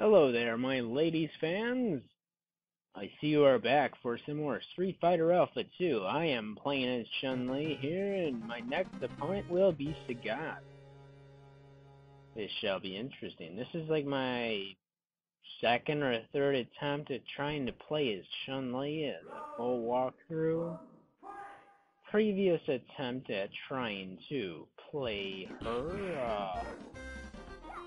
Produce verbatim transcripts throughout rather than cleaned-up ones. Hello there, my ladies fans. I see you are back for some more Street Fighter Alpha two. I am playing as Chun-Li here, and my next opponent will be Sagat. This shall be interesting. This is like my second or third attempt at trying to play as Chun-Li as a full walkthrough. Previous attempt at trying to play her, uh...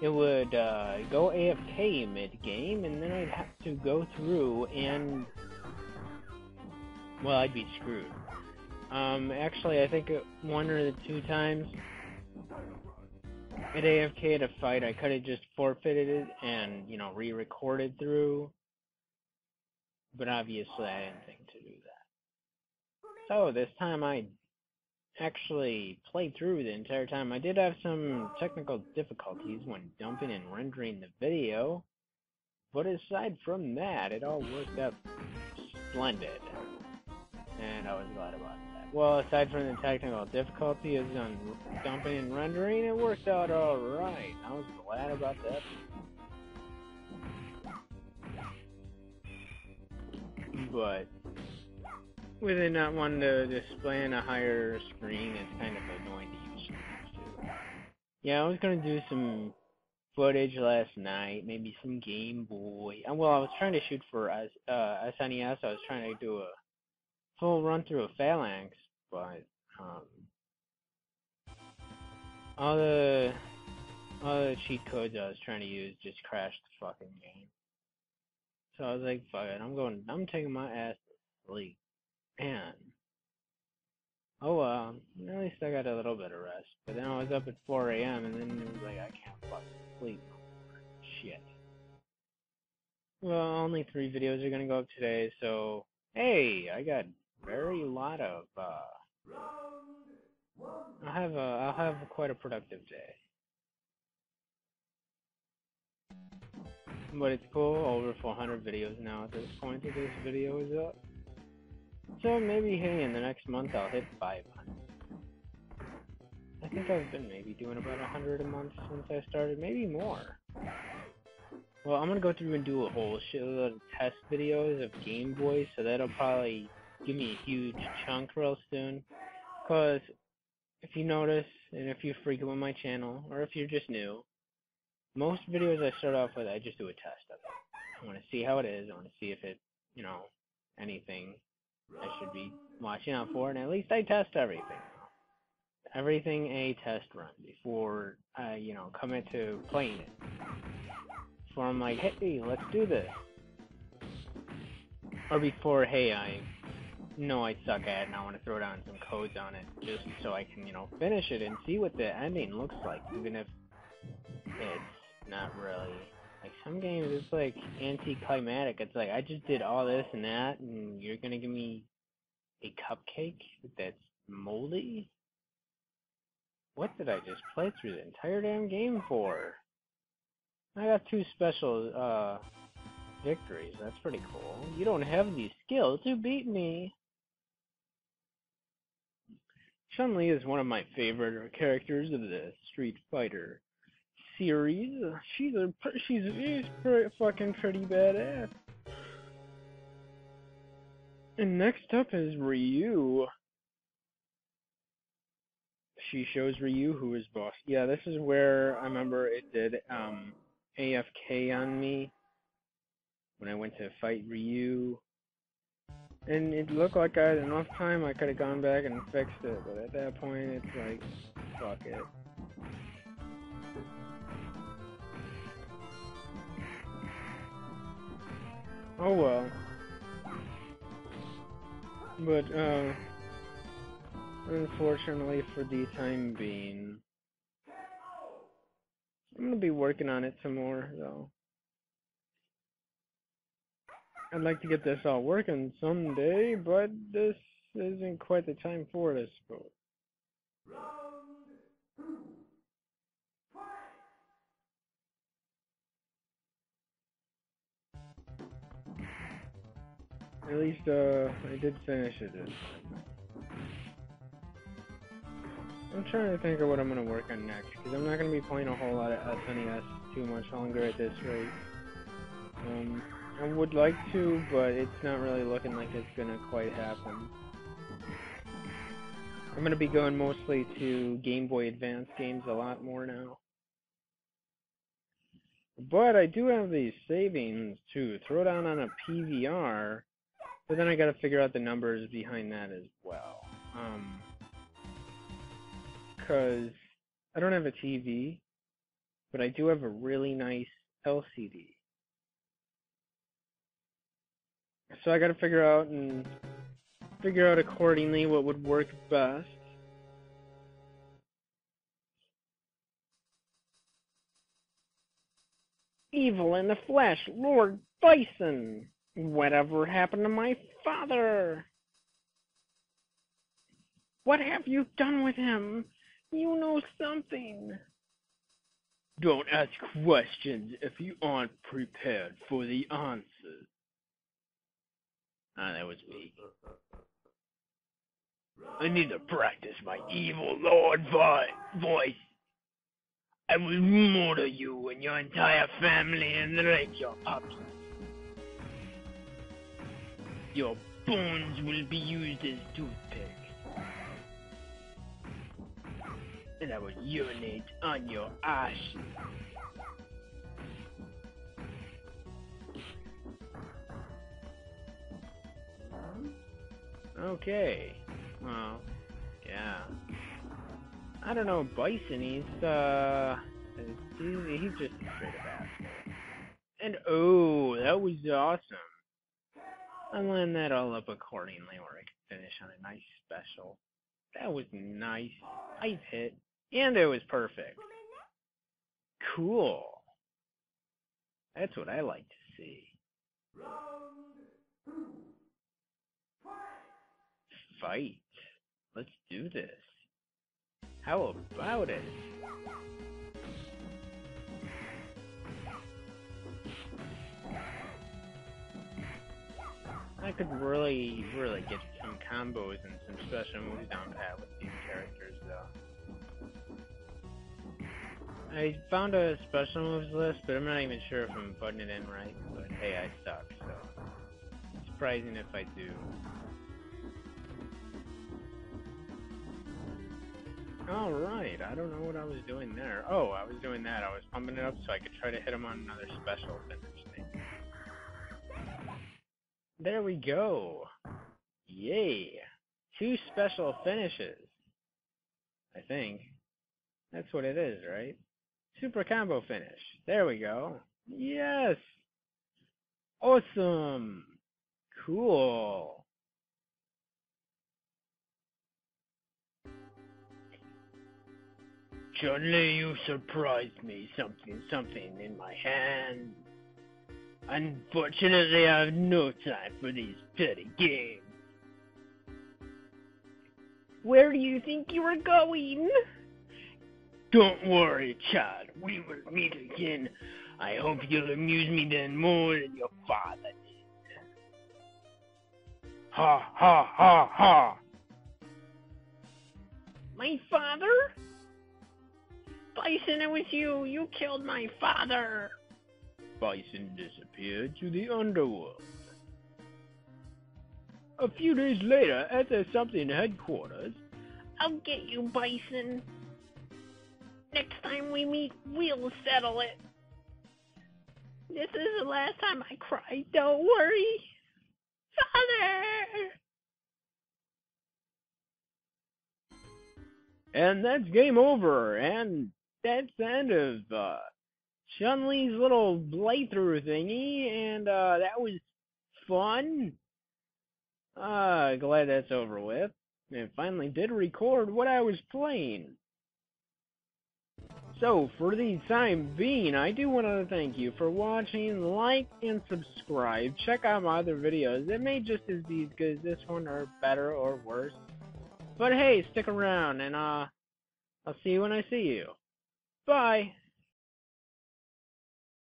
it would uh, go A F K mid-game, and then I'd have to go through and... well, I'd be screwed. Um, actually, I think it, one or the two times at A F K to fight, I could have just forfeited it and, you know, re-recorded through. But obviously, I didn't think to do that. So, this time I actually played through the entire time. I did have some technical difficulties when dumping and rendering the video, but aside from that, it all worked out splendid, and I was glad about that. Well, aside from the technical difficulties on dumping and rendering, it worked out alright. I was glad about that. But with it not wanting to display on a higher screen, it's kind of annoying to use screens too. Yeah, I was going to do some footage last night, maybe some Game Boy. Well, I was trying to shoot for uh, S N E S, I was trying to do a full run through of Phalanx, but um, all, the, all the cheat codes I was trying to use just crashed the fucking game. So I was like, fuck it, I'm going, I'm taking my ass to sleep. Man. Oh, well, uh, at least I got a little bit of rest. But then I was up at four A M and then it was like, I can't fucking sleep. Shit. Well, only three videos are gonna go up today, so... hey, I got very lot of, uh... I'll have a, I'll have quite a productive day. But it's cool, over four hundred videos now at this point that this video is up. So maybe, hey, in the next month I'll hit five hundred. I think I've been maybe doing about one hundred a month since I started, maybe more. Well, I'm gonna go through and do a whole shitload of test videos of Game Boy, so that'll probably give me a huge chunk real soon. Cause, if you notice, and if you frequent my channel, or if you're just new, most videos I start off with, I just do a test of it. I wanna see how it is, I wanna see if it, you know, anything I should be watching out for, and at least I test everything. Everything a test run before I, you know, commit to playing it. Before I'm like, hey, let's do this. Or before, hey, I know I suck at it and I want to throw down some codes on it just so I can, you know, finish it and see what the ending looks like, even if it's not really... like, some games, it's, like, anticlimactic. It's like, I just did all this and that, and you're gonna give me a cupcake that's moldy? What did I just play through the entire damn game for? I got two special, uh, victories. That's pretty cool. You don't have the skill to beat me! Chun-Li is one of my favorite characters of the Street Fighter series. She's a she's she's pretty fucking pretty badass. And next up is Ryu. She shows Ryu who is boss. Yeah, this is where I remember it did um, A F K on me when I went to fight Ryu. And it looked like I had enough time. I could have gone back and fixed it, but at that point, it's like, fuck it. Oh well. But, uh, unfortunately for the time being, I'm gonna be working on it some more, though. I'd like to get this all working someday, but this isn't quite the time for it, I suppose. At least, uh, I did finish it this time. I'm trying to think of what I'm going to work on next, because I'm not going to be playing a whole lot of S N E S too much longer at this rate. Um, I would like to, but it's not really looking like it's gonna quite happen. I'm gonna be going mostly to Game Boy Advance games a lot more now. But I do have these savings to throw down on a P V R, but then I gotta figure out the numbers behind that as well. Um, cause I don't have a T V, but I do have a really nice L C D. So I gotta figure out and figure out accordingly what would work best. Evil in the flesh, Lord Bison! Whatever happened to my father? What have you done with him? You know something. Don't ask questions if you aren't prepared for the answers. Ah, that was me. I need to practice my evil Lord voice. I will murder you and your entire family and rape your pups. Your bones will be used as toothpicks. And I will urinate on your ashes. Okay. Well, yeah. I don't know, Bison, he's, uh... He's, he's just a straight up asshole. And, oh, that was awesome. I'll line that all up accordingly where I can finish on a nice special. That was nice. Ice hit. And it was perfect. Cool. That's what I like to see. Fight. Let's do this. How about it? I could really, really get some combos and some special moves down pat with these characters, though. I found a special moves list, but I'm not even sure if I'm putting it in right. But hey, I suck, so surprising if I do. Alright, I don't know what I was doing there. Oh, I was doing that. I was pumping it up so I could try to hit him on another special finish thing. There we go. Yay. Two special finishes. I think. That's what it is, right? Super combo finish. There we go. Yes. Awesome. Cool. Chun-Li, you surprised me. Something, something in my hand. Unfortunately, I have no time for these petty games. Where do you think you are going? Don't worry, child. We will meet again. I hope you'll amuse me then more than your father did. Ha, ha, ha, ha. My father? Bison, it was you! You killed my father! Bison disappeared to the underworld. A few days later, at the something headquarters... I'll get you, Bison. Next time we meet, we'll settle it. This is the last time I cry, don't worry! Father! And that's game over, and... that's the end of uh, Chun-Li's little playthrough thingy, and uh, that was fun. Uh, glad that's over with. And finally did record what I was playing. So, for the time being, I do want to thank you for watching, like, and subscribe. Check out my other videos. It may just as be as good as this one, or better, or worse. But hey, stick around, and uh, I'll see you when I see you. Bye!